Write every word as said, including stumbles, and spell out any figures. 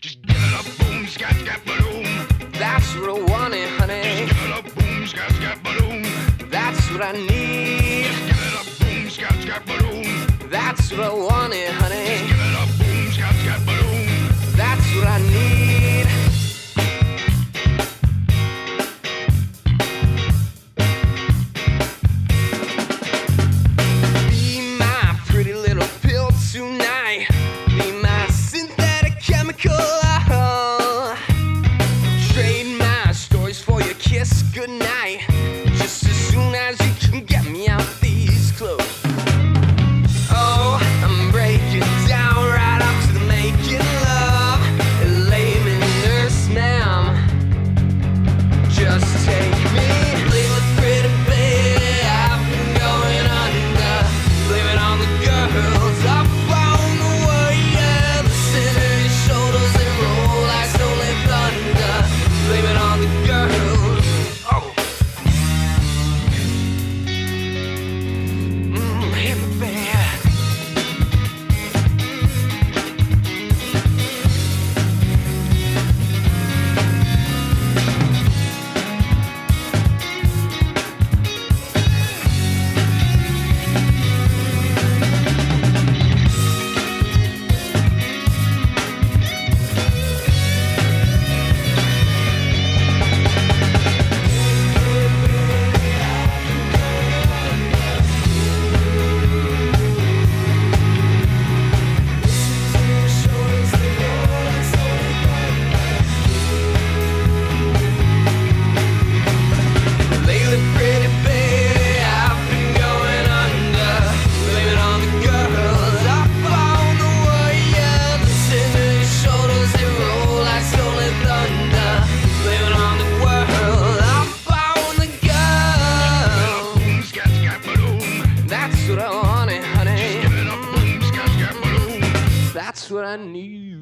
Just give it up, boom, scat, scat, balloon. That's what I wanted, honey. Just give it up, boom, scat, scat, balloon. That's what I need. Just give it up, boom, scat, scat, balloon. That's what I wanted, honey. Just give it up, boom, scat, scat, balloon. That's what I need. That's what I need.